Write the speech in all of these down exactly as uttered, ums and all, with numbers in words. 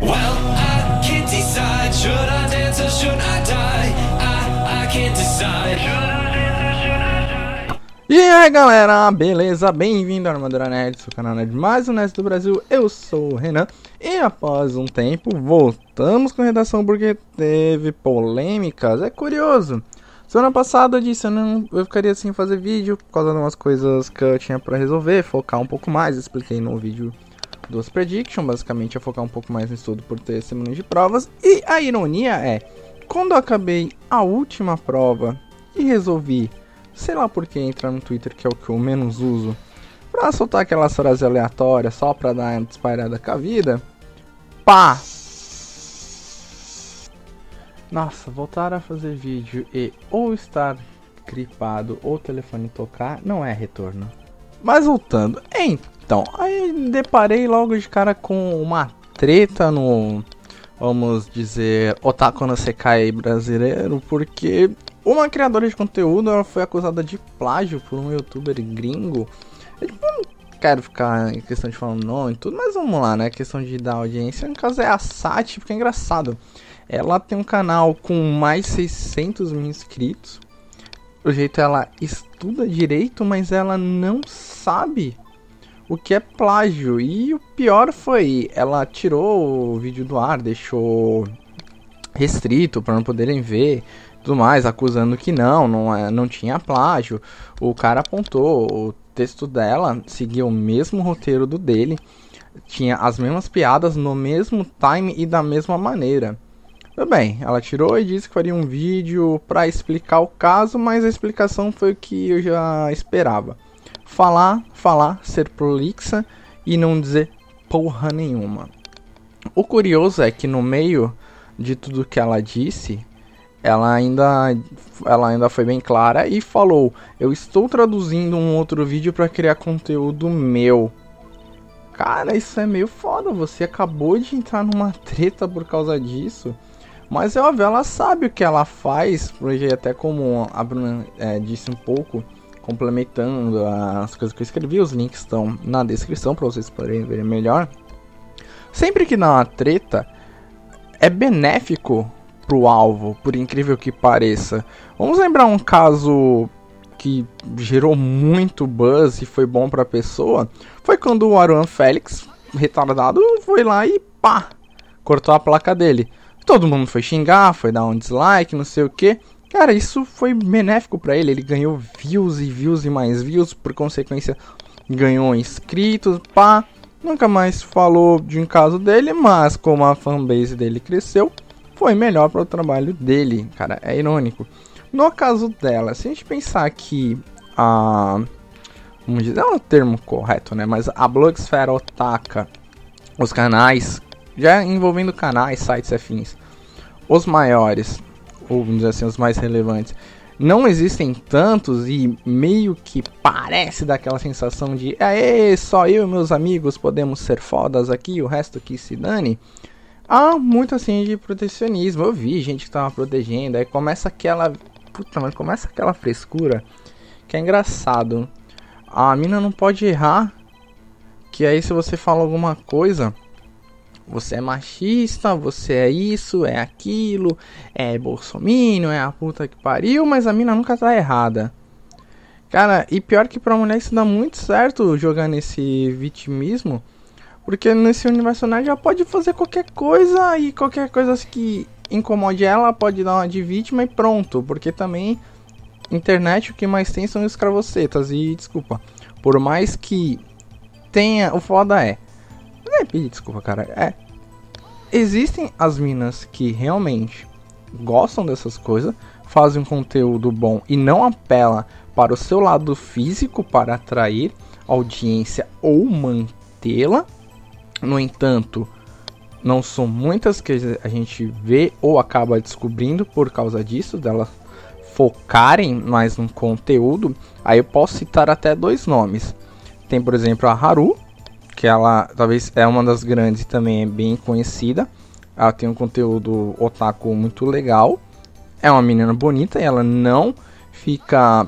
Well, I can't decide. Should I dance or should I die? I, I can't decide. Should I dance or should I die? E aí galera, beleza? Bem-vindo ao Armadura Nerd, seu canal nerd mais honesto do Brasil. Eu sou o Renan. E após um tempo, voltamos com a redação porque teve polêmicas. É curioso. Semana passada eu disse eu não eu ficaria sem fazer vídeo por causa de umas coisas que eu tinha pra resolver, focar um pouco mais. Eu expliquei no vídeo dos Prediction, basicamente é focar um pouco mais no estudo por ter semanas de provas. E a ironia é, quando eu acabei a última prova e resolvi, sei lá por que, entrar no Twitter, que é o que eu menos uso, pra soltar aquelas frases aleatórias só pra dar uma disparada com a vida, pá! Nossa, voltar a fazer vídeo e ou estar gripado ou o telefone tocar não é retorno. Mas voltando, então, aí deparei logo de cara com uma treta no, vamos dizer, Otaku no Sekai brasileiro, porque uma criadora de conteúdo ela foi acusada de plágio por um youtuber gringo. Eu tipo, não quero ficar em questão de falar nome e tudo, mas vamos lá, né, questão de dar audiência, no caso é a Sati, porque é engraçado. Ela tem um canal com mais seiscentos mil inscritos. Do jeito ela estuda direito, mas ela não sabe o que é plágio. E o pior foi, ela tirou o vídeo do ar, deixou restrito para não poderem ver, tudo mais, acusando que não, não, não tinha plágio. O cara apontou, o texto dela seguia o mesmo roteiro do dele, tinha as mesmas piadas no mesmo time e da mesma maneira. Tudo bem, ela tirou e disse que faria um vídeo para explicar o caso, mas a explicação foi o que eu já esperava. Falar, falar, ser prolixa e não dizer porra nenhuma. O curioso é que no meio de tudo que ela disse, ela ainda, ela ainda foi bem clara e falou: eu estou traduzindo um outro vídeo para criar conteúdo meu. Cara, isso é meio foda, você acabou de entrar numa treta por causa disso. Mas é óbvio, ela sabe o que ela faz, porque até como a Bruna é, disse um pouco, complementando as coisas que eu escrevi, os links estão na descrição para vocês poderem ver melhor. Sempre que dá uma treta, é benéfico pro alvo, por incrível que pareça. Vamos lembrar um caso que gerou muito buzz e foi bom pra pessoa, foi quando o Arwan Felix, retardado, foi lá e pá, cortou a placa dele. Todo mundo foi xingar, foi dar um dislike, não sei o que. Cara, isso foi benéfico pra ele. Ele ganhou views e views e mais views. Por consequência, ganhou inscritos, pá. Nunca mais falou de um caso dele, mas como a fanbase dele cresceu, foi melhor para o trabalho dele. Cara, é irônico. No caso dela, se a gente pensar que a... vamos dizer, não é o termo correto, né? Mas a blogosfera otaka, os canais... já envolvendo canais, sites e afins, os maiores, ou vamos dizer assim, os mais relevantes, não existem tantos e meio que parece daquela sensação de aê, só eu e meus amigos podemos ser fodas aqui, o resto que se dane. Há muito assim de protecionismo, eu vi gente que tava protegendo, aí começa aquela, puta, mas começa aquela frescura que é engraçado. A mina não pode errar, que aí se você fala alguma coisa... você é machista, você é isso, é aquilo, é bolsominion, é a puta que pariu, mas a mina nunca tá errada. Cara, e pior que pra mulher isso dá muito certo jogar nesse vitimismo, porque nesse universo nerd ela pode fazer qualquer coisa e qualquer coisa que incomode ela pode dar uma de vítima e pronto, porque também internet o que mais tem são os escravocetas e desculpa, por mais que tenha, o foda é... desculpa, cara. É. Existem as minas que realmente gostam dessas coisas, fazem um conteúdo bom e não apela para o seu lado físico para atrair audiência ou mantê-la. No entanto, não são muitas que a gente vê ou acaba descobrindo por causa disso, delas focarem mais no conteúdo. Aí eu posso citar até dois nomes. Tem, por exemplo, a Haru, que ela talvez é uma das grandes e também é bem conhecida. Ela tem um conteúdo otaku muito legal. É uma menina bonita e ela não fica...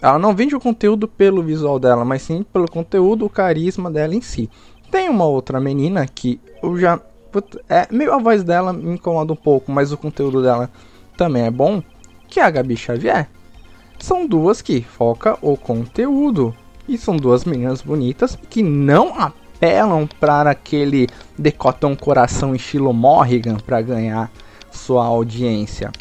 ela não vende o conteúdo pelo visual dela, mas sim pelo conteúdo, o carisma dela em si. Tem uma outra menina que eu já é, meio a voz dela me incomoda um pouco, mas o conteúdo dela também é bom, que é a Gabi Xavier. São duas que focam o conteúdo. E são duas meninas bonitas que não apelam para aquele decotão coração estilo Morrigan para ganhar sua audiência.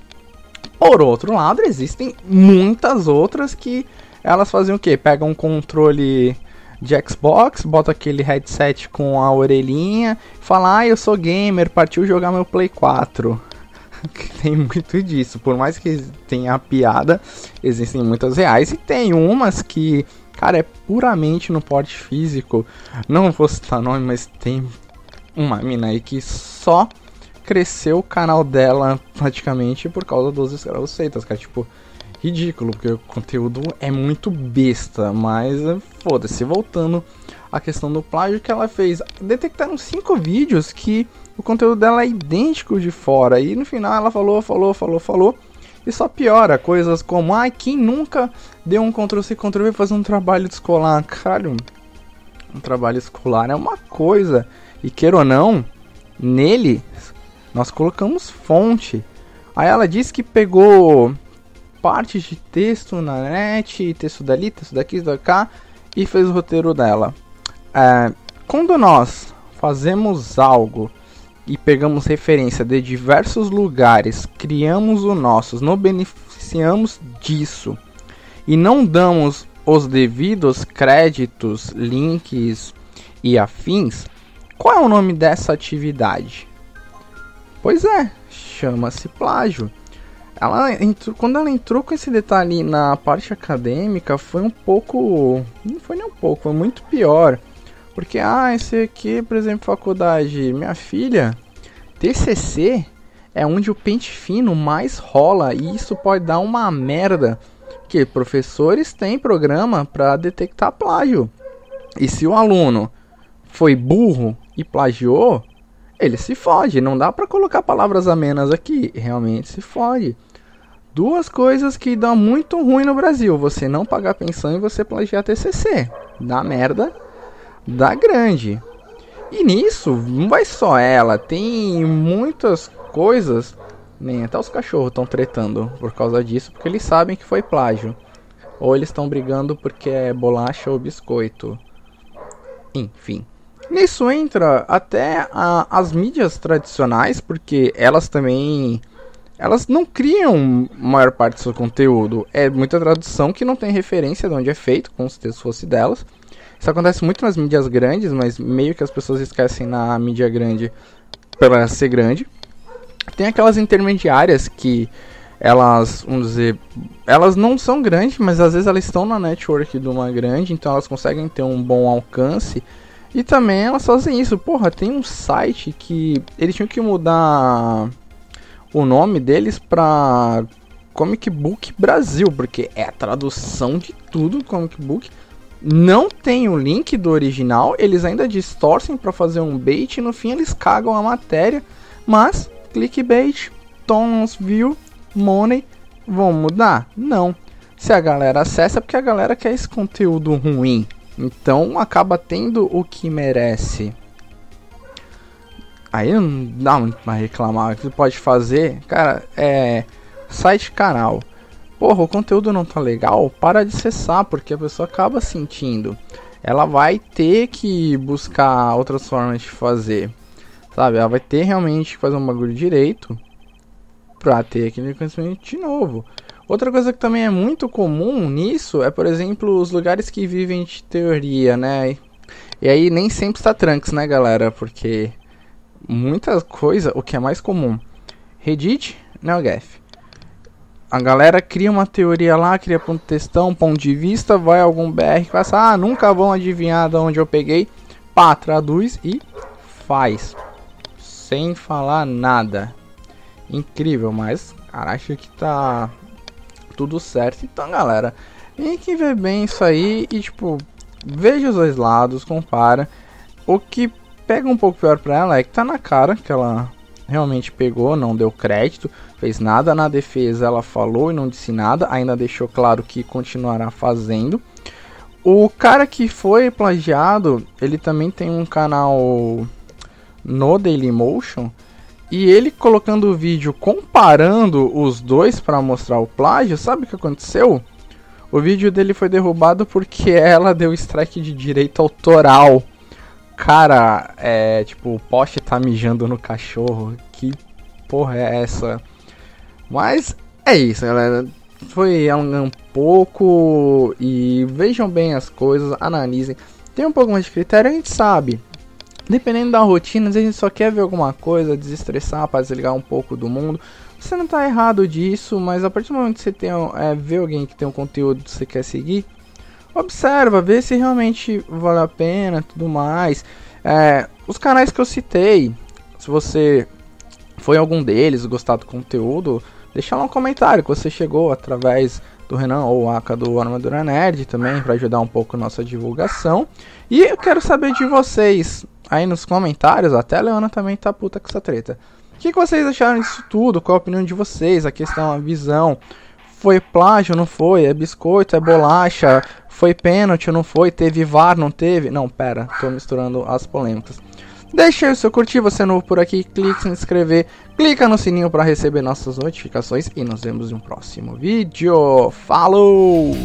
Por outro lado, existem muitas outras que elas fazem o quê? Pegam um controle de Xbox, bota aquele headset com a orelhinha, fala, ah, eu sou gamer, partiu jogar meu Play quatro. Tem muito disso, por mais que tenha a piada, existem muitas reais e tem umas que, cara, é puramente no porte físico. Não vou citar nome, mas tem uma mina aí que só cresceu o canal dela praticamente por causa dos escravos seitas, cara, tipo, ridículo, porque o conteúdo é muito besta, mas foda-se. Voltando à questão do plágio que ela fez, detectaram cinco vídeos que o conteúdo dela é idêntico de fora, e no final ela falou, falou, falou, falou, e só piora, coisas como, ai, ah, quem nunca deu um Ctrl-C, Ctrl-V fazer um trabalho escolar, caralho, um trabalho escolar é uma coisa, e queira ou não, nele, nós colocamos fonte. Aí ela disse que pegou parte de texto na net, texto dali, texto daqui, texto da cá, e fez o roteiro dela. É, quando nós fazemos algo e pegamos referência de diversos lugares, criamos o nosso, nos beneficiamos disso e não damos os devidos créditos, links e afins, qual é o nome dessa atividade? Pois é, chama-se plágio. Ela entrou, quando ela entrou com esse detalhe na parte acadêmica, foi um pouco, não foi nem um pouco, foi muito pior. Porque, ah, esse aqui, por exemplo, faculdade, minha filha, T C C é onde o pente fino mais rola e isso pode dar uma merda. Porque professores têm programa para detectar plágio. E se o aluno foi burro e plagiou, ele se fode, não dá pra colocar palavras amenas aqui, realmente se fode. Duas coisas que dão muito ruim no Brasil, você não pagar pensão e você plagiar T C C. Dá merda, dá grande. E nisso, não vai só ela, tem muitas coisas, nem até os cachorros estão tretando por causa disso, porque eles sabem que foi plágio. Ou eles estão brigando porque é bolacha ou biscoito. Enfim. Nisso entra até a, as mídias tradicionais, porque elas também, elas não criam a maior parte do seu conteúdo. É muita tradução que não tem referência de onde é feito, como se o texto fosse delas. Isso acontece muito nas mídias grandes, mas meio que as pessoas esquecem na mídia grande para ser grande. Tem aquelas intermediárias que elas, vamos dizer, elas não são grandes, mas às vezes elas estão na network de uma grande, então elas conseguem ter um bom alcance. E também elas fazem isso. Porra, tem um site que eles tinham que mudar o nome deles pra Comic Book Brasil, porque é a tradução de tudo do Comic Book. Não tem o link do original, eles ainda distorcem pra fazer um bait e no fim eles cagam a matéria. Mas, clickbait, tons, view, money, vão mudar? Não. Se a galera acessa é porque a galera quer esse conteúdo ruim. Então acaba tendo o que merece. Aí não dá muito pra reclamar. O que tu pode fazer, cara, é site, canal. Porra, o conteúdo não tá legal, para de acessar, porque a pessoa acaba sentindo. Ela vai ter que buscar outras formas de fazer, sabe? Ela vai ter realmente que fazer um bagulho direito pra ter aquele conhecimento de novo. Outra coisa que também é muito comum nisso é, por exemplo, os lugares que vivem de teoria, né? E aí nem sempre está trunks, né, galera? Porque muita coisa, o que é mais comum, Reddit, NeoGaf. A galera cria uma teoria lá, cria ponto de textão, ponto de vista, vai a algum B R que passa, ah, nunca vão adivinhar de onde eu peguei, pá, traduz e faz. Sem falar nada. Incrível, mas, cara, acho que tá tudo certo. Então, galera, tem que ver bem isso aí e, tipo, veja os dois lados, compara. O que pega um pouco pior pra ela é que tá na cara que ela realmente pegou, não deu crédito, fez nada na defesa, ela falou e não disse nada, ainda deixou claro que continuará fazendo. O cara que foi plagiado, ele também tem um canal no Dailymotion, e ele colocando o vídeo comparando os dois para mostrar o plágio, sabe o que aconteceu? O vídeo dele foi derrubado porque ela deu strike de direito autoral. Cara, é tipo, o poste tá mijando no cachorro. Que porra é essa? Mas é isso, galera. Foi um, um pouco. E vejam bem as coisas, analisem. Tem um pouco mais de critério, a gente sabe. Dependendo da rotina, às vezes a gente só quer ver alguma coisa, desestressar, para desligar um pouco do mundo. Você não tá errado disso, mas a partir do momento que você tem, é, vê alguém que tem um conteúdo que você quer seguir, observa, vê se realmente vale a pena e tudo mais. É, os canais que eu citei, se você foi algum deles, gostar do conteúdo, deixa lá um comentário que você chegou através do Renan ou Aka do Armadura Nerd também, para ajudar um pouco nossa divulgação. E eu quero saber de vocês aí nos comentários, até a Leona também tá puta com essa treta. O que, que vocês acharam disso tudo? Qual a opinião de vocês? A questão, a visão. Foi plágio, não foi? É biscoito, é bolacha? Foi pênalti, não foi? Teve V A R, não teve? Não, pera, tô misturando as polêmicas. Deixa aí o seu curtir, você é novo por aqui, clique em se inscrever, clica no sininho para receber nossas notificações e nos vemos em um próximo vídeo. Falou!